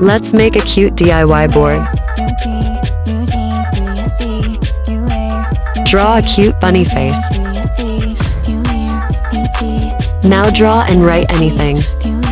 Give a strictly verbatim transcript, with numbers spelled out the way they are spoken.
Let's make a cute D I Y board. Draw a cute bunny face. Now draw and write anything.